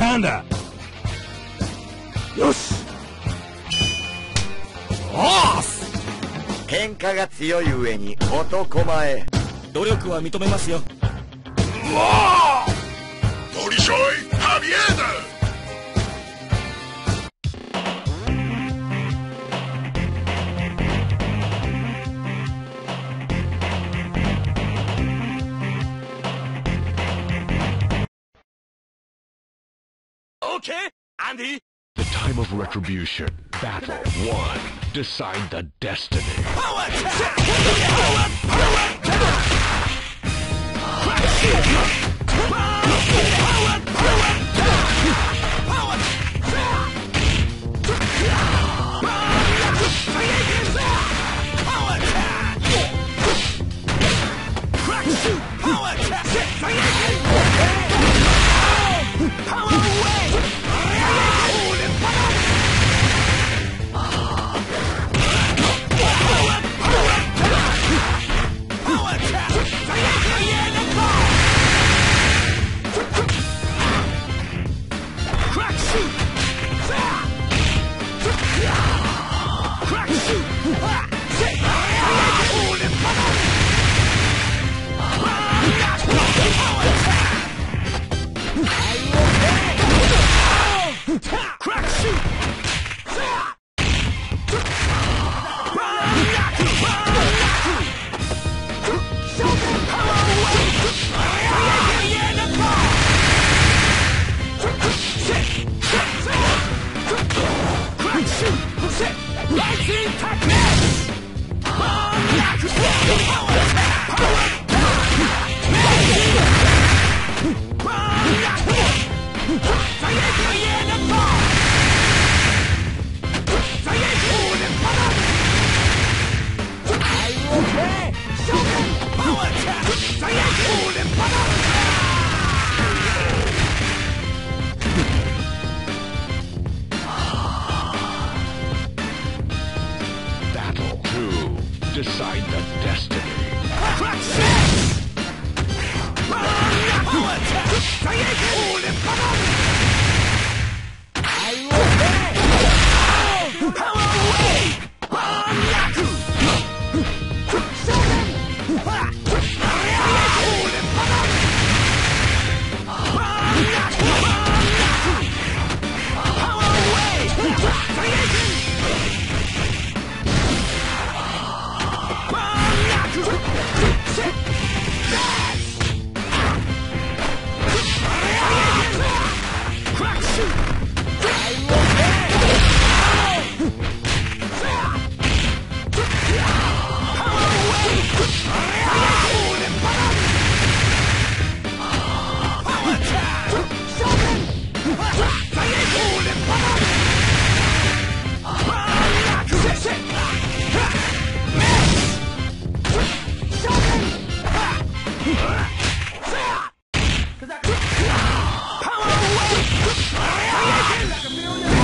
panda. Yosh. Off. 喧嘩が強い上に男前。努力は認めますよ。わあ。鳥しょいハビエーダ。 Okay, Andy. The time of retribution. Battle one. Decide the destiny. Power attack! Power attack! Power attack! Power attack! Decide the destiny. Power away!